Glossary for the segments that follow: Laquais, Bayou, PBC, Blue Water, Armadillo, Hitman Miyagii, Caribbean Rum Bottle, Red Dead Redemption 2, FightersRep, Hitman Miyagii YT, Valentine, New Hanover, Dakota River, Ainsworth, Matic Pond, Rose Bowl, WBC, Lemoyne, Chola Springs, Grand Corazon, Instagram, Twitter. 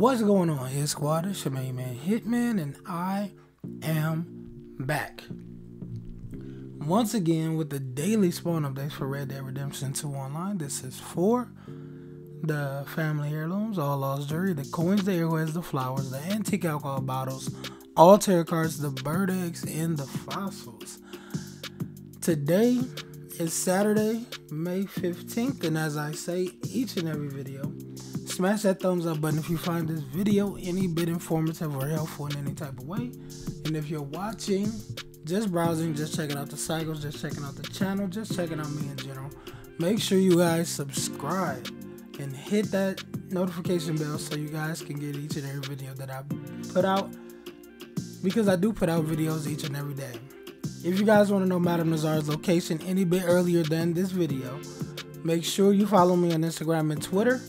What's going on here, squad? It's your main man Hitman, and I am back once again with the daily spawn updates for Red Dead Redemption 2 Online. This is for the family heirlooms, all lost jewelry, the coins, the arrowheads, the flowers, the antique alcohol bottles, all tarot cards, the bird eggs, and the fossils. Today is Saturday, May 15th, and as I say each and every video, smash that thumbs up button if you find this video any bit informative or helpful in any type of way. And if you're watching, just browsing, just checking out the cycles, just checking out the channel, just checking out me in general, make sure you guys subscribe and hit that notification bell so you guys can get each and every video that I put out, because I do put out videos each and every day. If you guys want to know Madame Nazar's location any bit earlier than this video, make sure you follow me on Instagram and Twitter.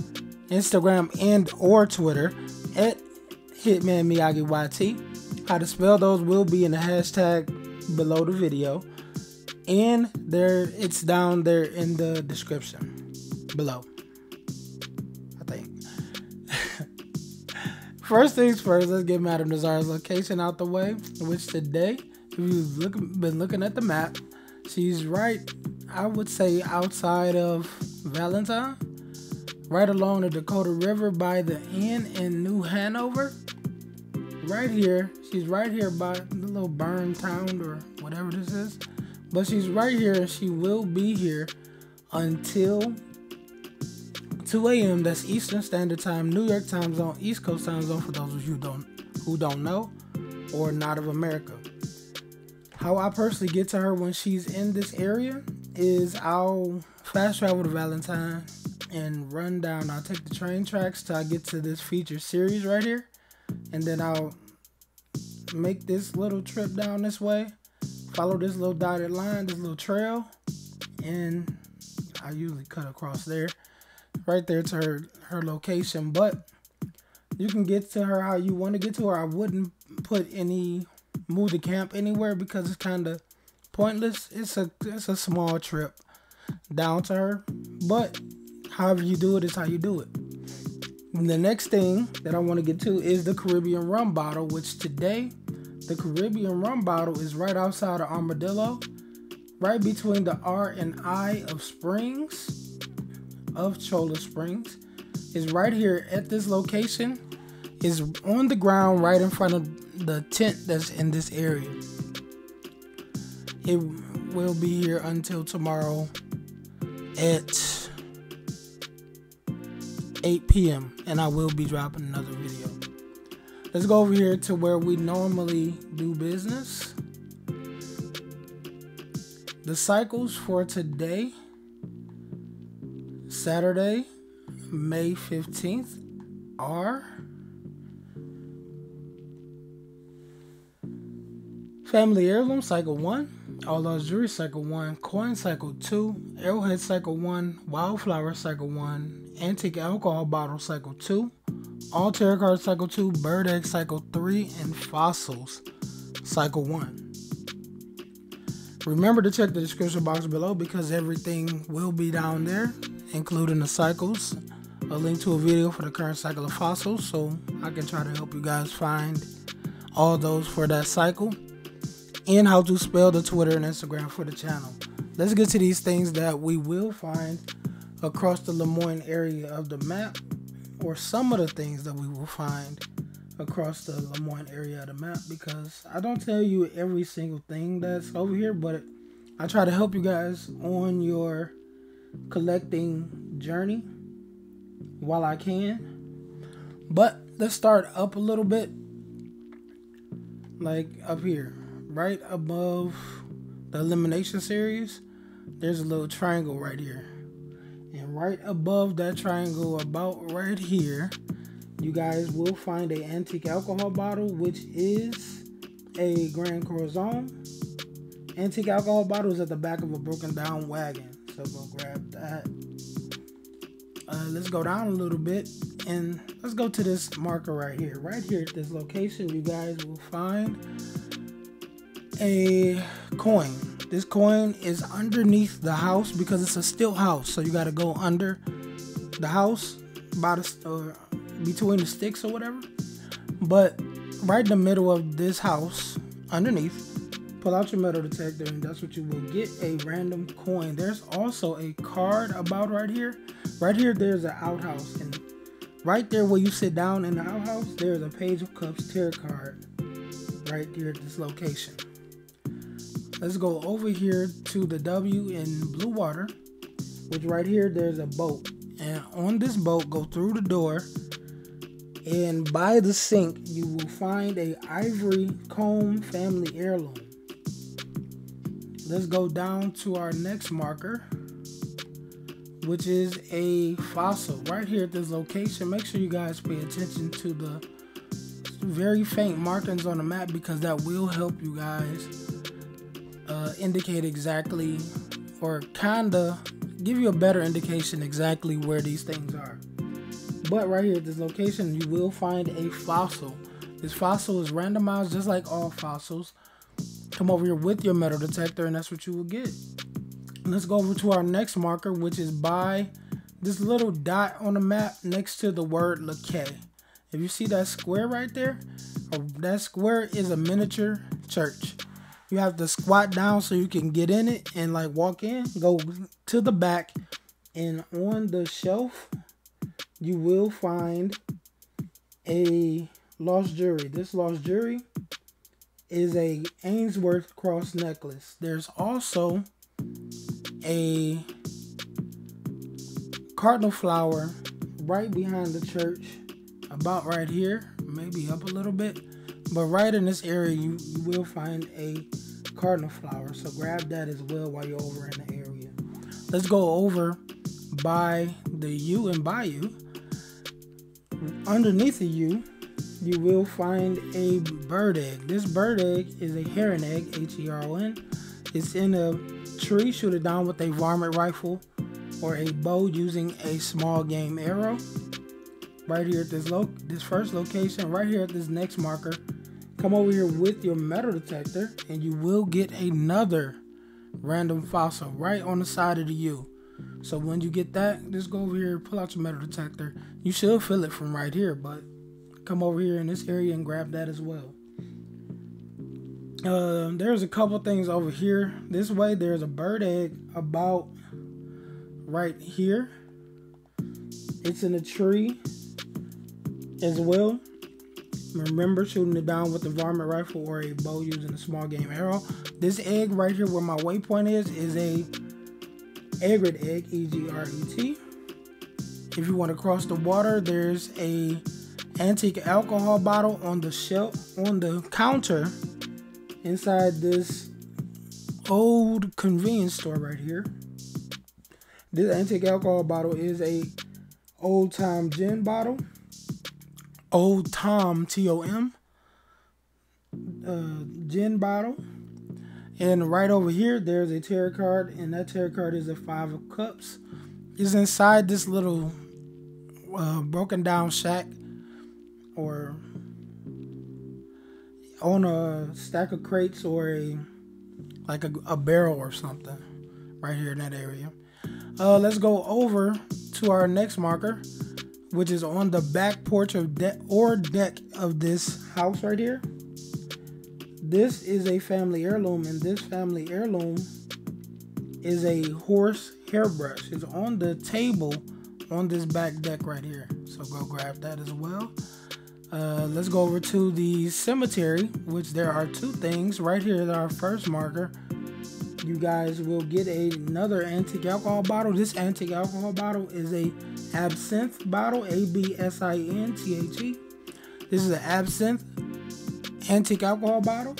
Instagram and or Twitter at Hitman Miyagii YT. How to spell those will be in the hashtag below the video, and there it's down there in the description below, I think. First things first, let's get Madame Nazar's location out the way, which today, if you've been looking at the map, she's right, I would say, outside of Valentine, right along the Dakota River by the inn in New Hanover. Right here. She's right here by the little burn town or whatever this is. But she's right here, and she will be here until 2 a.m. That's Eastern Standard Time, New York time zone, East Coast time zone for those of you who don't know or not of America. How I personally get to her when she's in this area is I'll fast travel to Valentine and run down. I'll take the train tracks till I get to this feature series right here, and then I'll make this little trip down this way, follow this little dotted line, this little trail, and I usually cut across there, right there to her location. But you can get to her how you want to get to her. I wouldn't move the camp anywhere because it's kind of pointless. It's a small trip down to her, but however you do it is how you do it. And the next thing that I want to get to is the Caribbean Rum Bottle, which today, the Caribbean Rum Bottle is right outside of Armadillo, right between the R and I of Springs, of Chola Springs. It's right here at this location. It's on the ground right in front of the tent that's in this area. It will be here until tomorrow at 8 p.m. and I will be dropping another video. Let's go over here to where we normally do business. The cycles for today, Saturday, May 15th, are Family Heirloom Cycle 1, All Lost Jewelry Cycle 1, Coin Cycle 2, Arrowhead Cycle 1, Wildflower Cycle 1, Antique Alcohol Bottle Cycle 2, All Tarot Cards Cycle 2, Bird Egg Cycle 3, and Fossils Cycle 1. Remember to check the description box below because everything will be down there, including the cycles, a link to a video for the current cycle of fossils, so I can try to help you guys find all those for that cycle, and how to spell the Twitter and Instagram for the channel. Let's get to these things that we will find across the Lemoyne area of the map, or some of the things that we will find across the Lemoyne area of the map, because I don't tell you every single thing that's over here, but I try to help you guys on your collecting journey while I can. But let's start up a little bit, like up here, right above the elimination series. There's a little triangle right here. And right above that triangle, about right here, you guys will find an antique alcohol bottle, which is a Grand Corazon. Antique alcohol bottle is at the back of a broken down wagon, so go grab that. Let's go down a little bit, and let's go to this marker right here. Right here at this location, you guys will find a coin. This coin is underneath the house because it's a stilt house, so you got to go under the house by the store, between the sticks or whatever. But right in the middle of this house, underneath, pull out your metal detector, and that's what you will get, a random coin. There's also a card about right here. Right here, there's an outhouse, and right there where you sit down in the outhouse, there's a Page of Cups tarot card right here at this location. Let's go over here to the W in Blue Water, which right here, there's a boat. And on this boat, go through the door, and by the sink, you will find a ivory comb family heirloom. Let's go down to our next marker, which is a fossil right here at this location. Make sure you guys pay attention to the very faint markings on the map, because that will help you guys indicate exactly, or kinda give you a better indication exactly where these things are. But right here at this location, you will find a fossil. This fossil is randomized, just like all fossils. Come over here with your metal detector, and that's what you will get. Let's go over to our next marker, which is by this little dot on the map next to the word Laquais. If you see that square right there, that square is a miniature church. You have to squat down so you can get in it and like walk in. Go to the back, and on the shelf, you will find a lost jewelry. This lost jewelry is a Ainsworth cross necklace. There's also a cardinal flower right behind the church, about right here, maybe up a little bit, but right in this area you will find a cardinal flower, so grab that as well while you're over in the area. Let's go over by the U in Bayou. Underneath the U, you will find a bird egg. This bird egg is a heron egg, H-E-R-O-N. It's in a tree. Shoot it down with a varmint rifle or a bow using a small game arrow. Right here at this first location, right here at this next marker, come over here with your metal detector, and you will get another random fossil right on the side of the U. So when you get that, just go over here, pull out your metal detector. You should feel it from right here, but come over here in this area and grab that as well. There's a couple things over here. This way, there's a bird egg about right here. It's in a tree as well. Remember, shooting it down with a varmint rifle or a bow using a small game arrow. This egg right here where my waypoint is a egret egg, E-G-R-E-T. If you want to cross the water, there's a antique alcohol bottle on the shelf, on the counter inside this old convenience store right here. This antique alcohol bottle is a Old Tom gin bottle. Old Tom, T-O-M, gin bottle. And right over here, there's a tarot card, and that tarot card is a Five of Cups. It's inside this little broken down shack, or on a stack of crates, or a barrel or something right here in that area. Let's go over to our next marker, which is on the back porch of deck of this house right here. This is a family heirloom, and this family heirloom is a horse hairbrush. It's on the table on this back deck right here, so go grab that as well. Let's go over to the cemetery, which there are two things. Right here at our first marker, you guys will get another antique alcohol bottle. This antique alcohol bottle is a absinthe bottle, A-B-S-I-N-T-H-E. This is an absinthe antique alcohol bottle,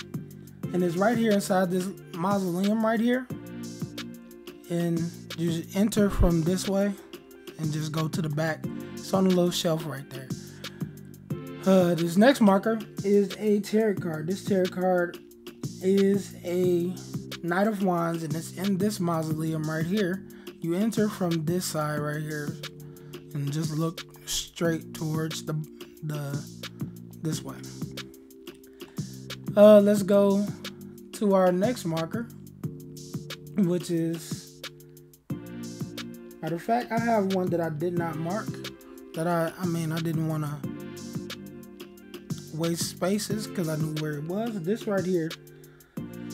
and it's right here inside this mausoleum right here, and you just enter from this way and just go to the back. It's on a little shelf right there. This next marker is a tarot card. This tarot card is a Knight of Wands, and it's in this mausoleum right here. You enter from this side right here and just look straight towards this way. Let's go to our next marker, which is, matter of fact, I have one that I did not mark. that I didn't want to waste spaces because I knew where it was. This right here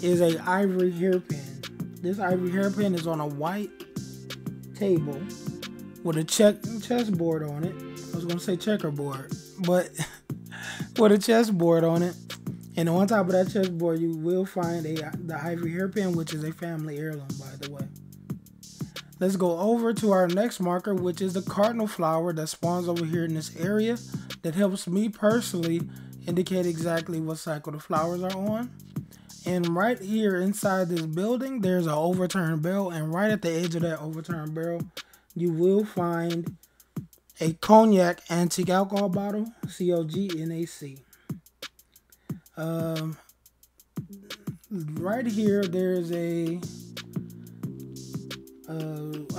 is a ivory hairpin. This ivory hairpin is on a white table with a chessboard on it. I was going to say checkerboard, but with a chessboard on it. And on top of that chessboard, you will find the ivory hairpin, which is a family heirloom, by the way. Let's go over to our next marker, which is the cardinal flower that spawns over here in this area. That helps me personally indicate exactly what cycle the flowers are on. And right here inside this building, there's an overturned barrel. And right at the edge of that overturned barrel, you will find a cognac antique alcohol bottle, COGNAC. Right here, there's a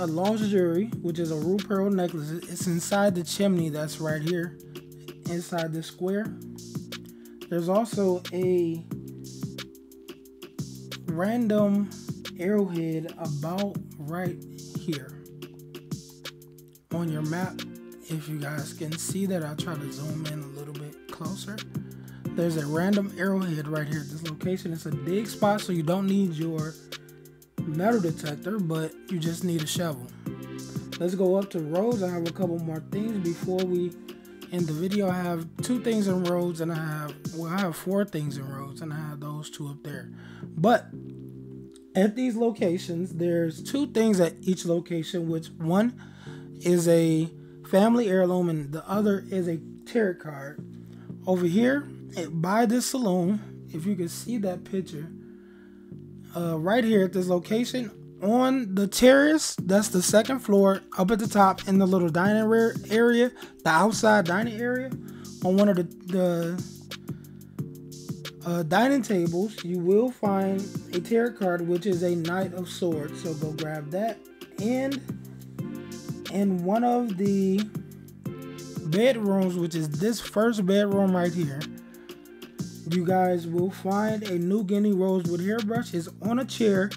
lingerie, which is a root pearl necklace. It's inside the chimney that's right here, inside the square. There's also a random arrowhead about right here on your map. If you guys can see that, I'll try to zoom in a little bit closer. There's a random arrowhead right here at this location. It's a dig spot, so you don't need your metal detector, but you just need a shovel. Let's go up to roads. I have a couple more things before we end the video. I have two things in roads, and I have four things in roads, and I have those two up there. But at these locations, there's two things at each location, which one is a family heirloom and the other is a tarot card. Over here by this saloon, if you can see that picture, right here at this location on the terrace, that's the second floor, up at the top in the little dining area, the outside dining area, on one of the dining tables, you will find a tarot card, which is a Knight of Swords. So go grab that. And in one of the bedrooms, which is this first bedroom right here, you guys will find a New Guinea rosewood hairbrush. It's on a chair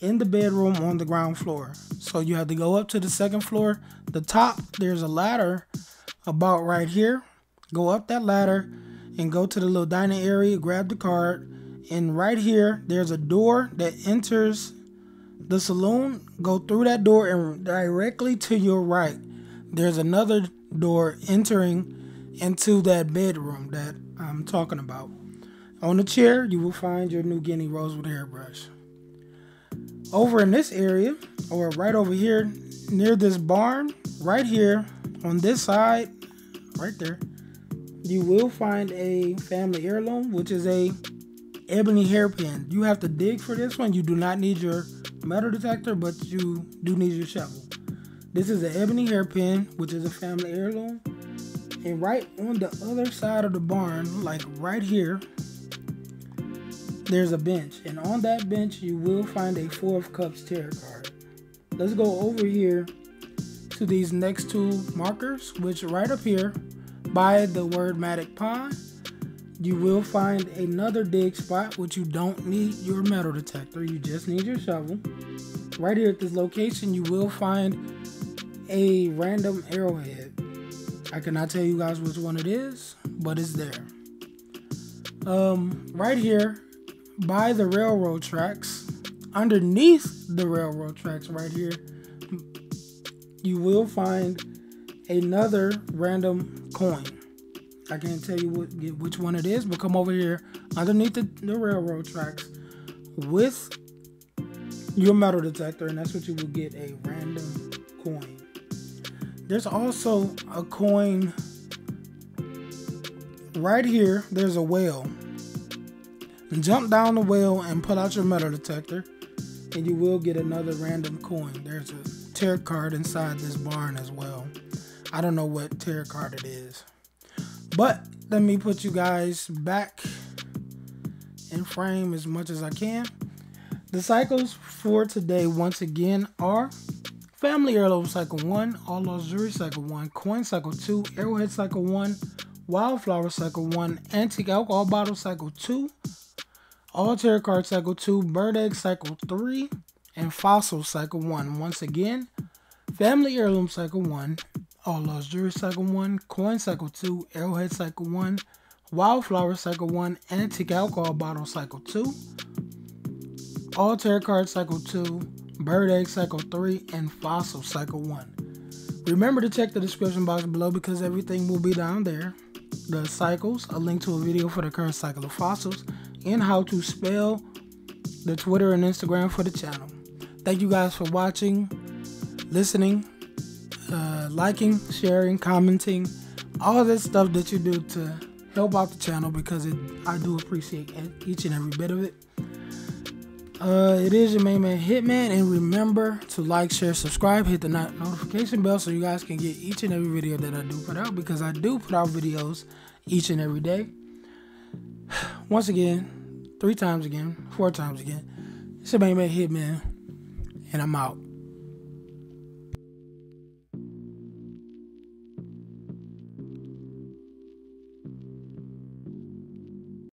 in the bedroom on the ground floor. So you have to go up to the second floor. The top, there's a ladder about right here. Go up that ladder and go to the little dining area, grab the card. And right here, there's a door that enters the saloon. Go through that door and directly to your right, there's another door entering into that bedroom that I'm talking about. On the chair, you will find your New Guinea rosewood hairbrush. Over in this area, or right over here near this barn, right here on this side, right there, you will find a family heirloom, which is a ebony hairpin. You have to dig for this one. You do not need your metal detector, but you do need your shovel. This is an ebony hairpin, which is a family heirloom. And right on the other side of the barn, like right here, there's a bench. And on that bench, you will find a Four of Cups tarot card. Let's go over here to these next two markers, which right up here by the word Matic Pond, you will find another dig spot, which you don't need your metal detector. You just need your shovel. Right here at this location, you will find a random arrowhead. I cannot tell you guys which one it is, but it's there. Right here by the railroad tracks, underneath the railroad tracks right here, you will find another random coin. I can't tell you which one it is, but come over here underneath the railroad tracks with your metal detector, and that's what you will get, a random coin. There's also a coin right here. There's a whale. Jump down the whale and pull out your metal detector, and you will get another random coin. There's a tarot card inside this barn as well. I don't know what tarot card it is, but let me put you guys back in frame as much as I can. The cycles for today, once again, are family heirloom cycle 1, all luxury cycle 1, coin cycle 2, arrowhead cycle 1, wildflower cycle 1, antique alcohol bottle cycle 2, all tarot card cycle 2, bird egg cycle 3, and fossil cycle 1. Once again, family heirloom cycle 1, are Lost Jury Cycle 1, Coin Cycle 2, Arrowhead Cycle 1, Wildflower Cycle 1, Antique Alcohol Bottle Cycle 2, Altar Card Cycle 2, Bird Egg Cycle 3, and Fossil Cycle 1. Remember to check the description box below because everything will be down there. The cycles, a link to a video for the current cycle of fossils, and how to spell the Twitter and Instagram for the channel. Thank you guys for watching, listening, liking, sharing, commenting, all that stuff that you do to help out the channel, because I do appreciate each and every bit of it. It is your main man Hitman, and remember to like, share, subscribe, hit the notification bell so you guys can get each and every video that I do put out, because I do put out videos each and every day. Once again, 3 times again, 4 times again, it's your main man Hitman, and I'm out.